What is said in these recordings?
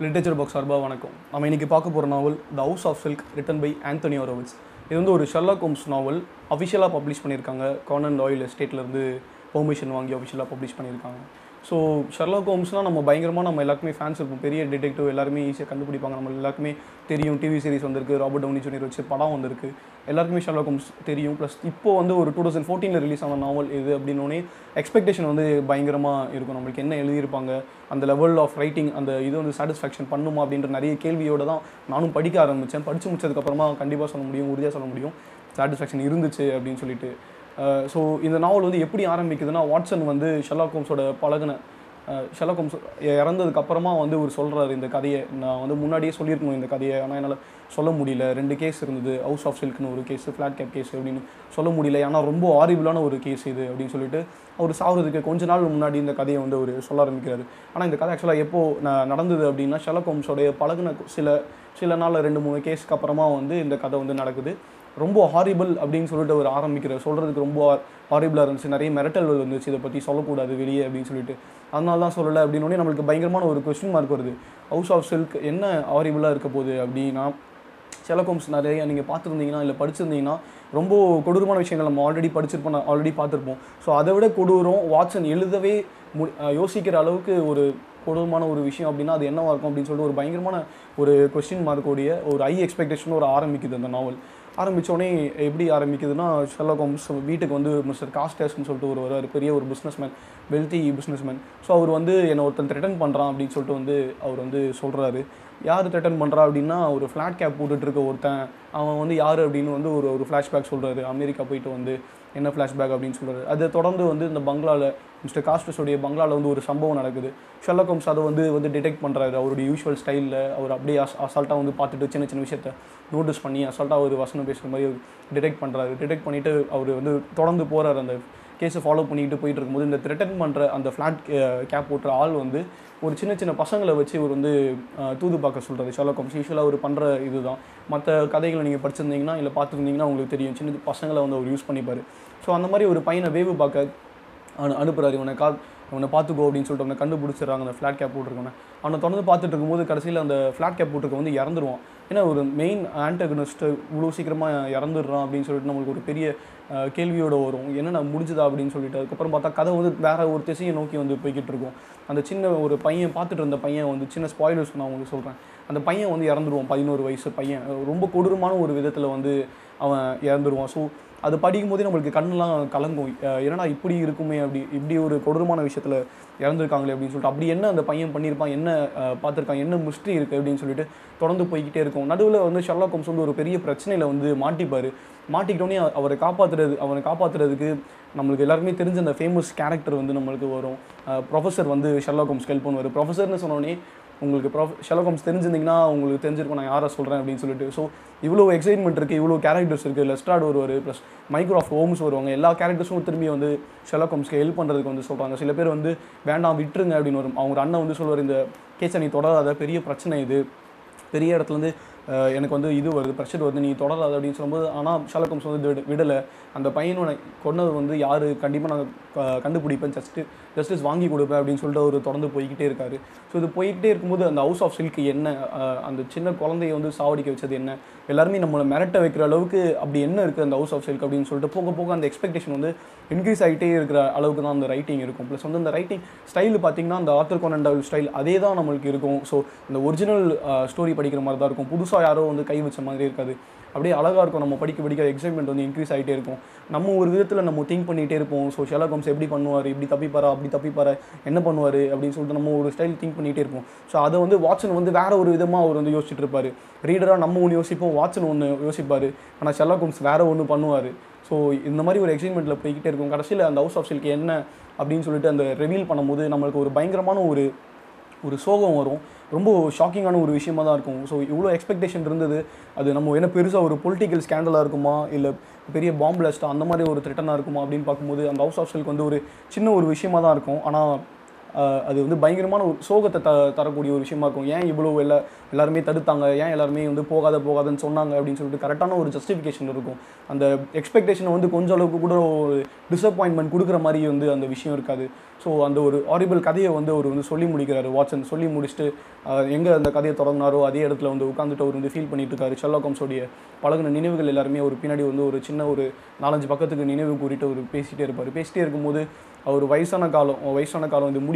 Literature Box Arba Vanakum. Nama iniki paaka pora novel The House of Silk written by Anthony Horowitz. This is a Sherlock Holmes novel officially published by Conan Doyle estate permission vaangi officially published. So Sherlock Holmes na nama bayangarama nama ellarukume fans irupom, periya detective ellarume easy kandupidipanga, nama ellarukume theriyum. TV series vandirukku, Robert Downey Jr. vechi padam vandirukku, ellarukume Sherlock Holmes theriyum. Plus ippo vandu or 2014 la release aana novel idu appdinone expectation vandu bayangarama irukum, namakku enna eludhirupanga and the level of writing and the idu vandu satisfaction pannuma appindra nariya kelviyoda dhaan naanum padikka aarambichen. Padichu mudichadukku apparama kandipa solla mudiyum, urudhiya solla mudiyum satisfaction irunduchu appdin solittu. So in the novel, Watson வந்து Sherlock Holmes பழகுன Sherlock Holmes இறந்ததுக்கு அப்புறமா வந்து ஒரு சொல்றாரு, இந்த கதையை நான் வந்து முன்னாடியே சொல்லிருக்கணும் இந்த கதையை, ஆனா என்னால சொல்ல முடியல. ரெண்டு கேஸ் இருந்தது, ஹவுஸ் ஆஃப் சில்க்னு ஒரு கேஸ், ஃபிளாட் கேப் கேஸ், அப்படினு சொல்ல முடியல, ஆனா ரொம்ப ஹாரிபிளான ஒரு கேஸ் இது அப்படி சொல்லிட்டு அவர் சாவறதுக்கு கொஞ்ச நாள் முன்னாடி இந்த கதையை வந்து ஒரு சொல்ல ஆரம்பிக்கிறாரு. ஆனா இந்த கதை ஆக்சுவலா எப்போ நடந்துது அப்படினா, Sherlock Holmes உடைய பழகுன சில நாள்ல 2-3 கேஸ்க்கு அப்புறமா வந்து இந்த கதை வந்து நடக்குது. ரொம்ப ஹாரிபிள் அப்படினு சொல்லிட்டு அவர் ஆரம்பிக்கிறார், சொல்றதுக்கு ரொம்ப ஹாரிபிளா இருந்துச்சு, நிறைய மிரட்டல் வந்துச்சு இத பத்தி சொல்லக்கூடாது வெளியே அப்படின்னு சொல்லிட்டு, அதனால தான் சொல்லலை அப்படின்னே நம்மளுக்கு பயங்கரமான ஒரு क्वेश्चन மார்க் வருது. ஹவுஸ் ஆஃப் சில்க் என்ன ஹாரிபிளா இருக்க போகுது அப்படின்னா, Sherlock Holmes நிறைய நீங்கள் பார்த்துருந்தீங்கன்னா இல்லை படிச்சிருந்தீங்கன்னா ரொம்ப கொடூரமான விஷயங்கள் நம்ம ஆல்ரெடி பார்த்துருப்போம். ஸோ அதை விட கொடூரம் வாட்சன் எழுதவே யோசிக்கிற அளவுக்கு ஒரு கொடூரமான ஒரு விஷயம் அப்படின்னா அது என்னவா இருக்கும் அப்படின்னு சொல்லிட்டு ஒரு பயங்கரமான ஒரு क्वेश्चन மார்க்கோடைய ஒரு ஹை எக்ஸ்பெக்டேஷன் ஒரு ஆரம்பிக்குது அந்த நாவல். ஆரம்பித்தோடனே எப்படி ஆரம்பிக்குதுன்னா, Sherlock Holmes வீட்டுக்கு வந்து மிஸ்டர் காஸ்டர்ஸ்னு சொல்லிட்டு ஒரு வருவார், பெரிய ஒரு பிஸ்னஸ்மேன், வெல்தி பிஸ்னஸ்மேன். ஸோ அவர் வந்து என்னை ஒருத்தன் த்ரெட்டன் பண்ணுறான் அப்படின்னு சொல்லிட்டு வந்து அவர் வந்து சொல்கிறாரு. யார் த்ரெட்டன் பண்ணுறா அப்படின்னா, ஒரு ஃப்ளாட் கேப் போட்டுட்டு இருக்க ஒருத்தன், அவன் வந்து யார் அப்படின்னு வந்து ஒரு ஒரு ஃப்ளாஷ்பேக் சொல்கிறாரு, அமெரிக்கா போயிட்டு வந்து என்ன ஃப்ளாஷ்பேக் அப்படின்னு சொல்கிறாரு. அதை தொடர்ந்து வந்து இந்த பங்களாவில் மிஸ்டர் காஸ்டர்ஸோடைய பங்களாவில் வந்து ஒரு சம்பவம் நடக்குது. Sherlock Holmes அதை வந்து டிடெக்ட் பண்ணுறாரு அவருடைய யூஸ்வல் ஸ்டைலில். அவர் அப்படியே அசால்ட்டாக வந்து பார்த்துட்டு சின்ன சின்ன விஷயத்தை நோட்டீஸ் பண்ணி அசால்ட்டாக அவர் வசனம் பேசுகிற மாதிரி டிடெக்ட் பண்ணுறாரு. டிடெக்ட் பண்ணிவிட்டு அவர் வந்து தொடர்ந்து போகிறார், அந்த கேஸை ஃபாலோ பண்ணிக்கிட்டு போயிட்டு இருக்கும்போது இந்த த்ரெட்டன் பண்ணுற அந்த ஃப்ளாட் கேப் போட்டுற ஆள் வந்து ஒரு சின்ன சின்ன பசங்களை வச்சு இவர் வந்து தூது பார்க்க சொல்கிறாரு. Sherlock Holmes யூஸ்வலாக அவர் பண்ணுற இது தான், மற்ற கதைகளை நீங்கள் படிச்சிருந்தீங்கன்னா இல்லை பார்த்துருந்தீங்கன்னா உங்களுக்கு தெரியும், சின்ன பசங்களை வந்து அவர் யூஸ் பண்ணிப்பார். ஸோ அந்த மாதிரி ஒரு பையனை வேவு பார்க்க அனுப்புகிறாரு, இவனை பார்த்துக்கோ அப்படின்னு சொல்லிட்டு அவனை கண்டுபிடிச்சிடறாங்க அந்த ஃப்ளாட் கேப் போட்டிருக்கோன்னு. அவனை தொடர்ந்து பார்த்துட்டு இருக்கும்போது கடைசியில் அந்த ஃப்ளாட் கேப் போட்டிருக்க வந்து இறந்துருவான். ஏன்னா ஒரு மெயின் ஆன்டகனிஸ்ட் இவ்வளோ சீக்கிரமாக இறந்துடுறான் அப்படின்னு சொல்லிட்டு நம்மளுக்கு ஒரு பெரிய கேள்வியோடு வரும், என்னென்ன முடிஞ்சுதா அப்படின்னு சொல்லிட்டு. அதுக்கப்புறம் பார்த்தா கதை வந்து வேறு ஒரு திசையை நோக்கி வந்து போய்கிட்டு இருக்கும். அந்த சின்ன ஒரு பையன் பார்த்துட்டு இருந்த பையன் வந்து, சின்ன ஸ்பாயிலர்ஸ் நான் உங்களுக்கு சொல்கிறேன், அந்த பையன் வந்து இறந்துருவான். 11 வயசு பையன் ரொம்ப கொடூரமான ஒரு விதத்தில் வந்து அவன் இறந்துருவான். ஸோ அது படிக்கும்போதே நம்மளுக்கு கண்ணெல்லாம் கலங்கும், ஏன்னா இப்படி இருக்குமே, இப்படி ஒரு கொடூரமான விஷயத்தில் இறந்துருக்காங்களே அப்படின்னு சொல்லிட்டு, அப்படி என்ன அந்த பையன் பண்ணியிருப்பான், என்ன பார்த்துருக்கான், என்ன மிஸ்ட்ரி இருக்குது அப்படின்னு சொல்லிட்டு தொடர்ந்து போய்கிட்டே இருக்கும். நடுவில் வந்து Sherlock Holmes வந்து ஒரு பெரிய பிரச்சனையில் வந்து மாட்டிப்பார். மாட்டிக்கிட்டோன்னே அவனை காப்பாற்றுறதுக்கு நம்மளுக்கு எல்லாருமே தெரிஞ்ச அந்த ஃபேமஸ் கேரக்டர் வந்து நம்மளுக்கு வரும், ப்ரொஃபஸர் வந்து Sherlock Holmes ஹெல்ப் பண்ணுவார். ப்ரொஃபஸர்னு சொன்னோடனே உங்களுக்கு Sherlock Holmes தெரிஞ்சிருந்தீங்கன்னா உங்களுக்கு தெரிஞ்சிருக்கும் நான் யாரை சொல்கிறேன் அப்படின்னு சொல்லிட்டு. ஸோ இவ்வளோ எக்ஸைட்மெண்ட் இருக்குது, இவ்வளோ கேரக்டர்ஸ் இருக்குது, லெஸ்ட்ராட் வருவார், ப்ளஸ் மைக்ரோஃப் ஹோம்ஸ் வருவாங்க, எல்லா கேரக்டர்ஸும் திரும்பி வந்து Sherlock Holmesக்கு ஹெல்ப் பண்ணுறதுக்கு வந்து சொல்கிறாங்க. சில பேர் வந்து வேண்டாம் விட்டுருங்க அப்படின்னு வரும், அவங்க அண்ணன் வந்து சொல்வார், இந்த கேஸை நீ தொடராத, பெரிய பிரச்சனை இது, பெரிய இடத்துலேருந்து எனக்கு வந்து இது வருது, ப்ரெஷர் வருது, நீ தொடராது அப்படின்னு சொல்லும்போது, ஆனால் Sherlock Holmes வந்து விடலை. அந்த பையனோட கொண்டது வந்து யார், கண்டிப்பாக நான் கண்டுபிடிப்பேன், ஜஸ்டிஸ் வாங்கி கொடுப்பேன் அப்படின்னு சொல்லிட்டு அவர் தொடர்ந்து போய்கிட்டே இருக்காரு. ஸோ இது போய்கிட்டே இருக்கும்போது அந்த ஹவுஸ் ஆஃப் சில்க் என்ன, அந்த சின்ன குழந்தைய வந்து சாவடிக்க வச்சது என்ன, எல்லாருமே நம்மளை மிரட்ட வைக்கிற அளவுக்கு அப்படி என்ன இருக்குது அந்த ஹவுஸ் ஆஃப் சில்க் அப்படின்னு சொல்லிட்டு போக போக அந்த எக்ஸ்பெக்டேஷன் வந்து இன்க்ரீஸ் ஆகிட்டே இருக்கிற அளவுக்கு தான் அந்த ரைட்டிங் இருக்கும். ப்ளஸ் வந்து அந்த ரைட்டிங் ஸ்டைல் பார்த்திங்கன்னா அந்த ஆத்தர் கோனன் டாயில் ஸ்டைல் அதே தான் நம்மளுக்கு இருக்கும். ஸோ அந்த ஒரிஜினல் ஸ்டோரி படிக்கிற மாதிரி தான் இருக்கும், புதுசாக யாரோ வந்து கை வச்ச மாதிரி இருக்காது, அப்படியே அழகாக இருக்கும். நம்ம படிக்க எக்ஸைட்மெண்ட் வந்து இன்க்ரீஸ் ஆகிட்டே இருக்கும், நம்ம ஒரு விதத்தில் நம்ம திங்க் பண்ணிகிட்டே இருப்போம். ஸோ Sherlock Holmes எப்படி பண்ணுவார், இப்படி தப்பிப்பாரா, அப்படி தப்பிப்பாரா, என்ன பண்ணுவார் அப்படின்னு சொல்லிட்டு நம்ம ஒரு ஸ்டைல் திங்க் பண்ணிகிட்டே இருப்போம். ஸோ அதை வந்து வாட்சன் வந்து வேறு ஒரு விதமாக அவர் வந்து யோசிச்சுட்டு இருப்பார். ரீடராக நம்ம ஒன்று யோசிப்போம், வாட்சன் ஒன்று யோசிப்பார், ஆனால் Sherlock Holmes வேறு ஒன்று பண்ணுவார். ஸோ இந்த மாதிரி ஒரு எக்ஸைட்மெண்ட்டில் போய்கிட்டே இருக்கும். கடைசியில் அந்த ஹவுஸ் ஆஃப் சில்க் என்ன அப்படின்னு சொல்லிட்டு அந்த ரிவீல் பண்ணும்போது நம்மளுக்கு ஒரு பயங்கரமான ஒரு சோகம் வரும், ரொம்ப ஷாக்கிங்கான ஒரு விஷயமா தான் இருக்கும். ஸோ இவ்வளோ எக்ஸ்பெக்டேஷன் இருந்தது, அது நம்ம என்ன பெருசாக ஒரு பொலிட்டிக்கல் ஸ்கேண்டலாக இருக்குமா, இல்லை பெரிய பாம் பிளாஸ்ட்டாக அந்த மாதிரி ஒரு த்ரெட்டனாக இருக்குமா அப்படின்னு பார்க்கும்போது அந்த ஹவுஸ் ஆஃப் சில்க் வந்து ஒரு சின்ன ஒரு விஷயமா தான் இருக்கும். ஆனால் அது வந்து பயங்கரமான ஒரு சோகத்தை தரக்கூடிய ஒரு விஷயமா இருக்கும். ஏன் இவ்வளோ எல்லாருமே தடுத்தாங்க, ஏன் எல்லாருமே வந்து போகாதன்னு சொன்னாங்க அப்படின்னு சொல்லிட்டு கரெக்டான ஒரு ஜஸ்டிஃபிகேஷன் இருக்கும். அந்த எக்ஸ்பெக்டேஷனை வந்து கொஞ்சம் அளவுக்கு கூட ஒரு டிஸப்பாயின்ட்மெண்ட் கொடுக்குற மாதிரி வந்து அந்த விஷயம் இருக்காது. ஸோ அந்த ஒரு ஹாரிபிள் கதையை வந்து அவர் வந்து சொல்லி முடிக்கிறாரு. வாட்சன் சொல்லி முடிச்சுட்டு எங்கே அந்த கதையை தொடங்கினாரோ அதே இடத்துல வந்து உட்காந்துட்டு அவர் வந்து ஃபீல் பண்ணிட்டு இருக்காரு. ஷெர்லாக் ஹோம்ஸோடைய பழகின நினைவுகள் எல்லாருமே ஒரு பின்னாடி வந்து ஒரு சின்ன ஒரு 4-5 பக்கத்துக்கு நினைவு கூறிட்டு அவர் பேசிகிட்டே இருக்கும்போது அவர் வயசான காலம் வந்து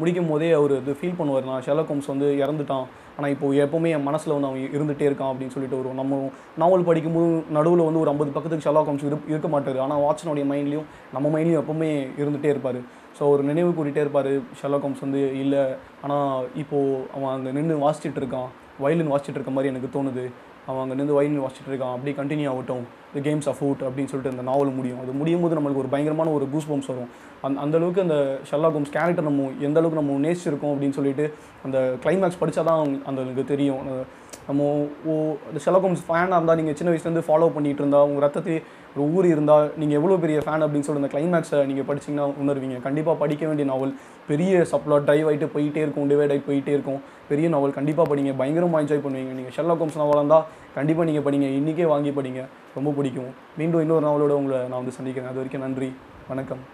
முடிக்கும் போதே அவர் வந்து ஃபீல் பண்ணுவார், நான் ஷெர்லாக் ஹோம்ஸ் வந்து இறந்துட்டான், ஆனால் இப்போது எப்போவுமே என் மனசில் வந்து அவன் இருந்துகிட்டே இருக்கான் அப்படின்னு சொல்லிட்டு வருவோம். நம்ம நாவல் படிக்கும்போது நடுவில் வந்து ஒரு 50 பக்கத்துக்கு ஷெர்லாக் ஹோம்ஸ் இருக்க மாட்டார், ஆனால் வாட்சனுடைய மைண்ட்லேயும் நம்ம மைண்ட்லேயும் எப்போவுமே இருந்துகிட்டே இருப்பார். ஸோ ஒரு நினைவு கூறிகிட்டே இருப்பார், ஷெர்லாக் ஹோம்ஸ் வந்து இல்லை, ஆனால் இப்போது அவன் அங்கே நின்று வாசிச்சுட்டு இருக்கான், வயலின் வாசிச்சுட்டு இருக்க மாதிரி எனக்கு தோணுது, அவன் அங்கே நின்று வயலின் வாசிச்சுட்டு இருக்கான், அப்படியே கண்டினியூ ஆகட்டும் தி கேம்ஸ் ஆஃப் ஃபுட் அப்படின்னு சொல்லிட்டு அந்த நாவல் முடியும். அது முடியும் போது நம்மளுக்கு ஒரு பயங்கரமான ஒரு கூஸ் பம்ப்ஸ் வரும். அந்தளவுக்கு அந்த ஷெர்லாக் ஹோம்ஸ் கேரக்டர் நம்ம எந்தளவுக்கு நம்ம நேசிச்சிருக்கோம் அப்படின்னு சொல்லிட்டு அந்த கிளைமேக்ஸ் படித்தா தான் அந்த தெரியும். நம்ம அந்த ஷெர்லாக் ஹோம்ஸ் ஃபேனாக இருந்தால், நீங்கள் சின்ன வயசுலேருந்து ஃபாலோ பண்ணிகிட்டு இருந்தால், உங்கள் ரத்தத்தை ஒரு ஊர் இருந்தால் நீங்கள் எவ்வளோ பெரிய ஃபேன் அப்படின்னு சொல்லி அந்த கிளைமேக்ஸை நீங்கள் படிச்சிங்கன்னா உணர்வீங்க. கண்டிப்பாக படிக்க வேண்டிய நாவல், பெரிய சப்ளாட் ட்ரைவ் ஆகிட்டு போயிட்டே இருக்கும், டிவைட் ஆகிட்டு போயிட்டே இருக்கும். பெரிய நாவல் கண்டிப்பாக படிங்க, பயங்கரமாக என்ஜாய் பண்ணுவீங்க. நீங்கள் ஷெர்லாக் ஹோம்ஸ் நாவலாக இருந்தால் கண்டிப்பாக நீங்கள் படிங்க, இன்றைக்கே வாங்கி படிங்க, ரொம்ப பிடிக்கும். மீண்டும் இன்னொரு நாவலோட உங்களை நான் வந்து சந்திக்கிறேன். அது வரைக்கும் நன்றி, வணக்கம்.